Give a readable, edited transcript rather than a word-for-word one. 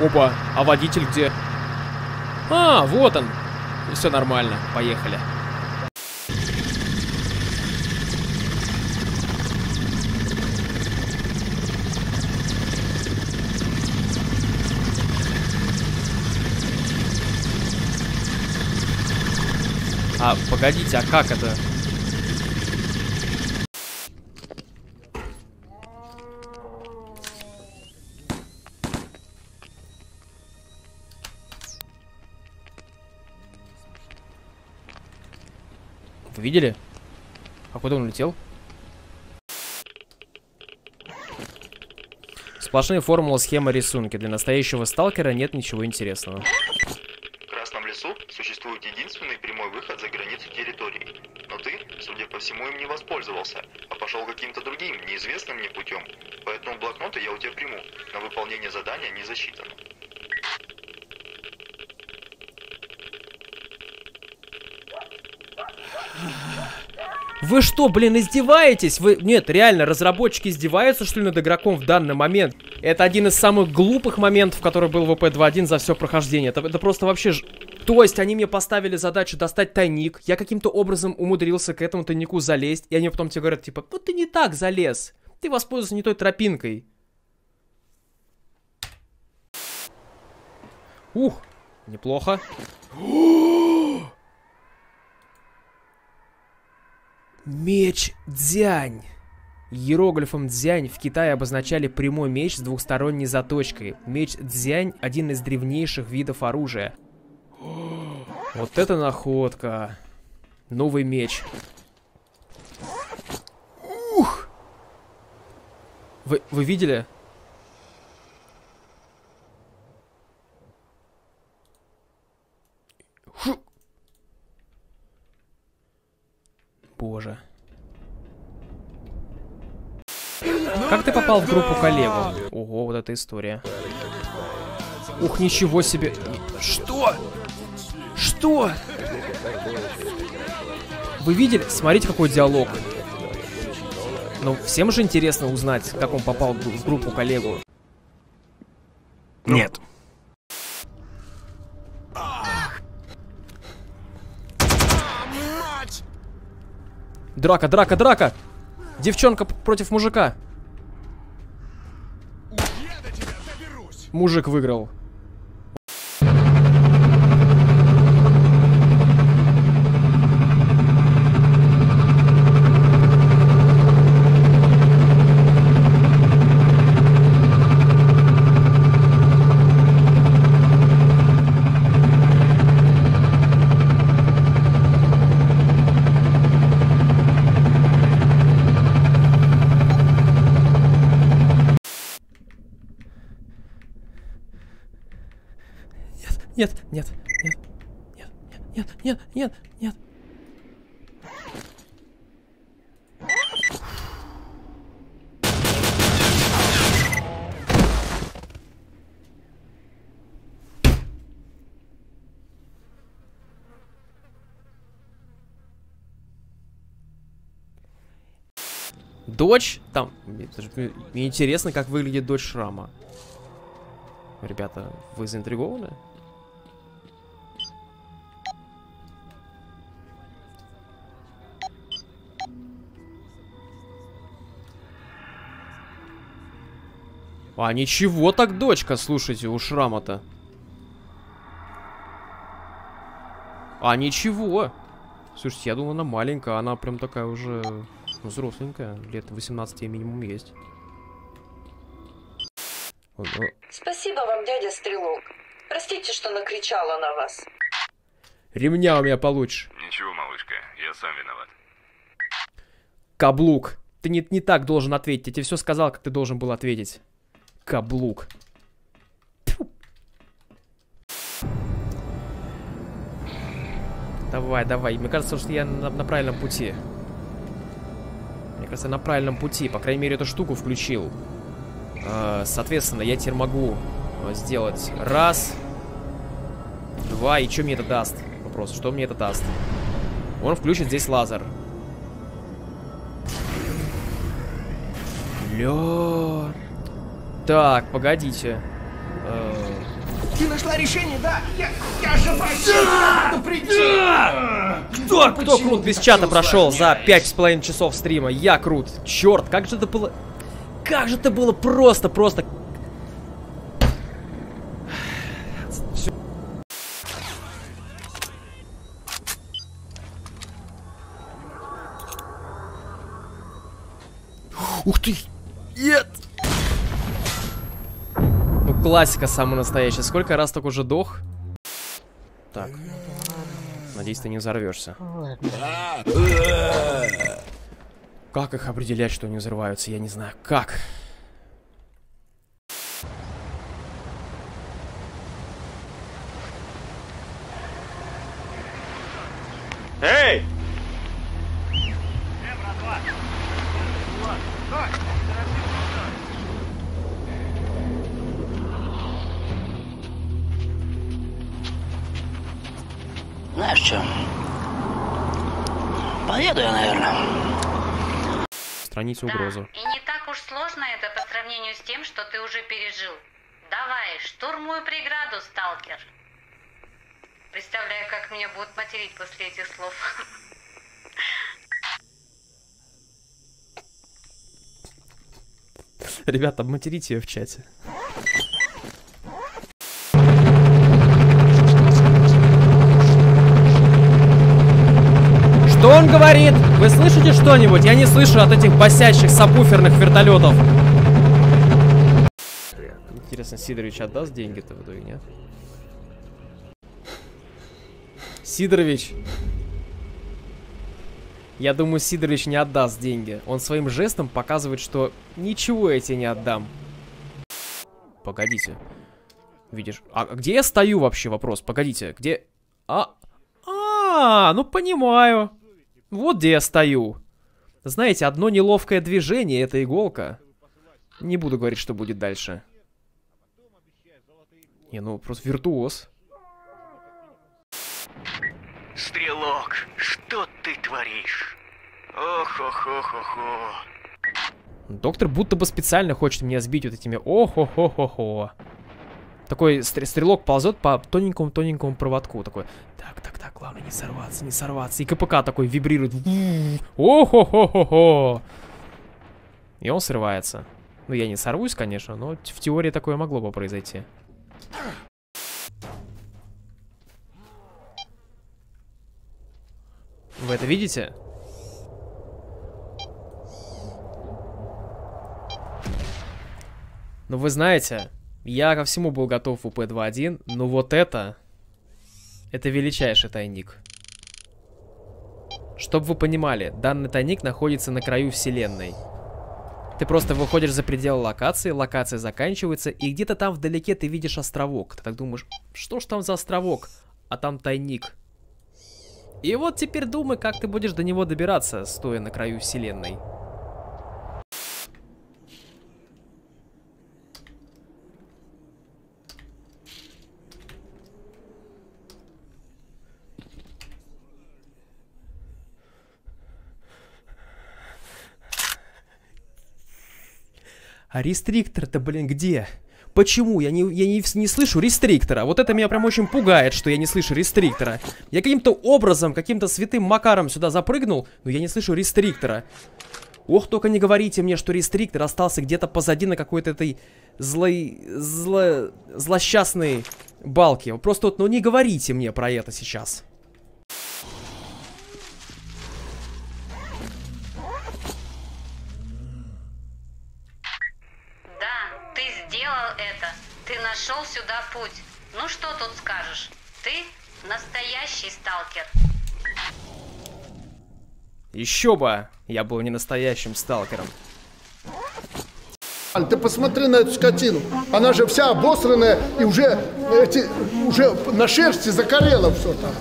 Опа, а водитель где? А, вот он. И все нормально, поехали. А, погодите, а как это? Вы видели? А куда он улетел? Сплошные формулы, схемы, рисунки. Для настоящего сталкера нет ничего интересного. Существует единственный прямой выход за границу территории. Но ты, судя по всему, им не воспользовался, а пошел каким-то другим, неизвестным мне путем. Поэтому блокноты я у тебя приму. На выполнение задания не засчитано. Вы что, блин, издеваетесь? Вы... Нет, реально, разработчики издеваются, что ли, над игроком в данный момент? Это один из самых глупых моментов, который был в ВП-2.1 за все прохождение. Это просто вообще... То есть они мне поставили задачу достать тайник, я каким-то образом умудрился к этому тайнику залезть, и они потом тебе говорят, типа, вот ты не так залез, ты воспользовался не той тропинкой. Ух, неплохо. Меч Дзянь. Иероглифом «дзянь» в Китае обозначали прямой меч с двухсторонней заточкой. Меч Дзянь – один из древнейших видов оружия. Вот это находка. Новый меч. Ух! Вы видели? Фу! Боже. Как ты попал в группу коллегу? Ого, вот эта история. Ух, ничего себе. Что? Что? Вы видели? Смотрите, какой диалог. Ну, всем же интересно узнать, как он попал в группу коллегу. Нет. Драка, драка, драка! Девчонка против мужика. Мужик выиграл. Нет, нет, нет, нет, нет, нет, нет, нет. Дочь там. Мне интересно, как выглядит дочь Шрама. Ребята, вы заинтригованы? А ничего так дочка, слушайте, у Шрама-то. А ничего. Слушайте, я думал, она маленькая, она прям такая уже взросленькая. Лет 18 минимум есть. Спасибо вам, дядя Стрелок. Простите, что накричала на вас. Ремня у меня получше. Ничего, малышка, я сам виноват. Каблук. Ты не так должен ответить, я тебе все сказал, как ты должен был ответить. Каблук. Тьфу. Давай, давай. Мне кажется, что я на правильном пути. Мне кажется, я на правильном пути. По крайней мере, эту штуку включил. Соответственно, я теперь могу сделать раз, два. И что мне это даст? Вопрос, что мне это даст? Он включит здесь лазер. Лёд. Так, погодите. Ты нашла решение, да? Я же просил. Кто крут без чата прошел за 5,5 часов стрима? Я крут. Черт, как же это было... Как же это было просто... Ух ты! Нет! Ну, классика самая настоящая. Сколько раз так уже дох? Так. Надеюсь, ты не взорвешься. Как их определять, что они взрываются? Я не знаю. Как? Эй! Знаешь что? Поеду я, наверное. Устранить угрозу. Да, и не так уж сложно это по сравнению с тем, что ты уже пережил. Давай, штурмуй преграду, сталкер. Представляю, как меня будут материть после этих слов. Ребята, обматерите ее в чате. Что он говорит? Вы слышите что-нибудь? Я не слышу от этих басящих сабвуферных вертолетов. Интересно, Сидорович отдаст деньги-то в итоге, нет? Сидорович. Я думаю, Сидорович не отдаст деньги. Он своим жестом показывает, что ничего я тебе не отдам. Погодите. Видишь? А где я стою вообще? Вопрос. Погодите. Где... А, ну понимаю. Вот где я стою. Знаете, одно неловкое движение — это иголка. Не буду говорить, что будет дальше. Не, ну просто виртуоз. Стрелок, что ты творишь? Охо-хо-хо-хо. Доктор будто бы специально хочет меня сбить вот этими охо-хо-хо-хо. Такой стрелок ползет по тоненькому проводку. Такой, так, главное не сорваться, не сорваться. И КПК такой вибрирует. Охо-хо-хо-хо. И он срывается. Ну, я не сорвусь, конечно, но в теории такое могло бы произойти. Вы это видите? Ну, вы знаете, я ко всему был готов в УП-2.1, но вот это... Это величайший тайник. Чтобы вы понимали, данный тайник находится на краю вселенной. Ты просто выходишь за пределы локации, локация заканчивается, и где-то там вдалеке ты видишь островок. Ты так думаешь, что ж там за островок? А там тайник. И вот теперь думай, как ты будешь до него добираться, стоя на краю вселенной. А рестриктор-то, блин, где? Почему? Я не слышу рестриктора. Вот это меня прям очень пугает, что я не слышу рестриктора. Я каким-то образом, каким-то святым макаром сюда запрыгнул, но я не слышу рестриктора. Ох, только не говорите мне, что рестриктор остался где-то позади на какой-то этой злосчастной балке. Просто вот, ну не говорите мне про это сейчас. Нашел сюда путь. Ну что тут скажешь? Ты настоящий сталкер. Еще бы! Я был не настоящим сталкером. Ты посмотри на эту скотину. Она же вся обосранная и уже на шерсти закорело все там.